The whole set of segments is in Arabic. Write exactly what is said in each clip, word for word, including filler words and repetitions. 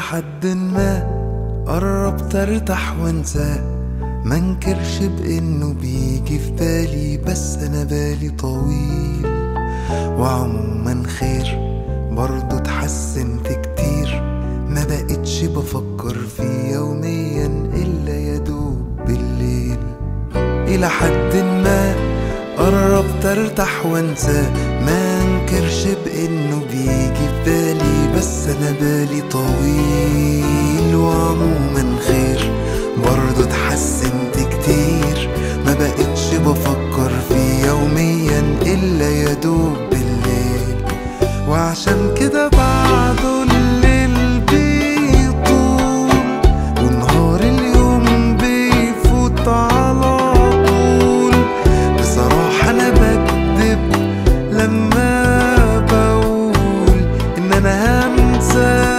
لحد ما قربت ارتاح وانساه، منكرش بانه بيجي في بالي، بس انا بالي طويل. وعموما خير برضه، اتحسنت كتير، ما بقتش بفكر فيه يوميا الا يدوب بالليل. الى حد ما قربت ارتاح وانساه، منكرش بانه بيجي في بالي، بس انا بالي طويل. وعموما خير برضه اتحسنت كتير، ما بقتش بفكر فيه يوميا الا يدوب بالليل. وعشان كده بعده الليل بيطول ونهار اليوم بيفوت على طول. بصراحة انا بكدب لما بقول ان انا هنسى،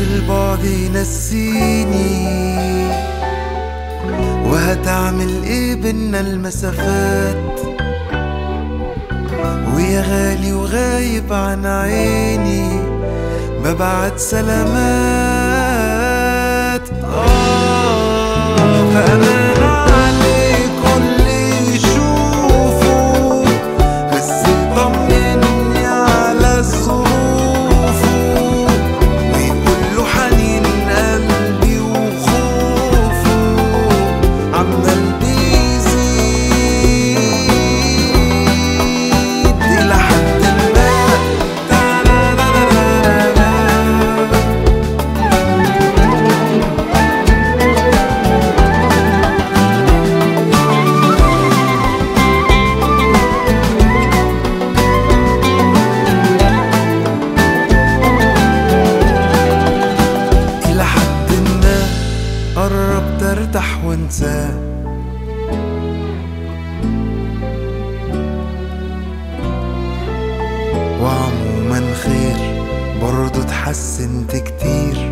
البعد ينسيني، وهتعمل ايه بينا المسافات، ويا غالي وغايب عن عيني ببعت سلامات. آه فأنا قربت ارتاح وانساه، وعموما خير برضه اتحسنت كتير،